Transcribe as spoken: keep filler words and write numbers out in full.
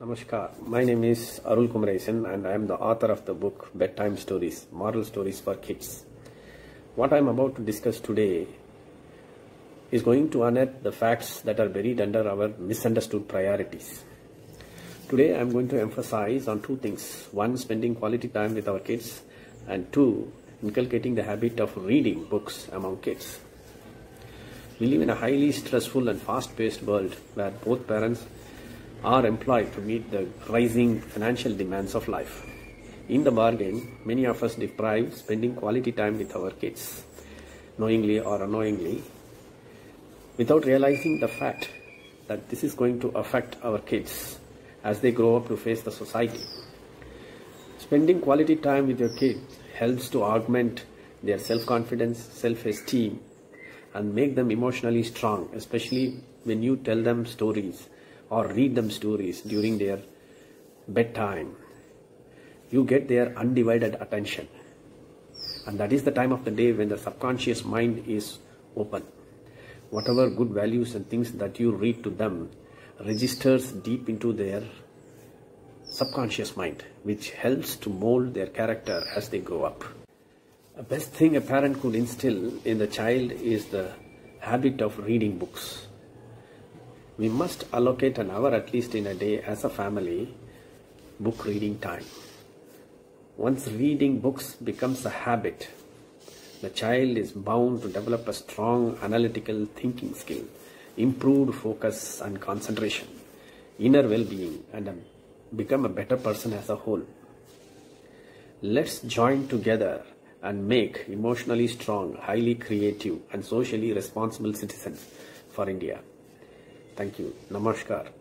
Namaskar, my name is Arul Kumaresan and I am the author of the book Bedtime Stories, Moral Stories for Kids. What I am about to discuss today is going to unearth the facts that are buried under our misunderstood priorities. Today I am going to emphasize on two things. One, spending quality time with our kids, and two, inculcating the habit of reading books among kids. We live in a highly stressful and fast-paced world where both parents are employed to meet the rising financial demands of life. In the bargain, many of us deprive spending quality time with our kids, knowingly or unknowingly, without realizing the fact that this is going to affect our kids as they grow up to face the society. Spending quality time with your kid helps to augment their self-confidence, self-esteem, and make them emotionally strong, especially when you tell them stories or read them stories during their bedtime. You get their undivided attention. And that is the time of the day when the subconscious mind is open. Whatever good values and things that you read to them registers deep into their subconscious mind, which helps to mold their character as they grow up. The best thing a parent could instill in the child is the habit of reading books. We must allocate an hour at least in a day as a family book reading time. Once reading books becomes a habit, the child is bound to develop a strong analytical thinking skill, improved focus and concentration, inner well-being, and become a better person as a whole. Let's join together and make emotionally strong, highly creative, and socially responsible citizens for India. Thank you. Namaskar.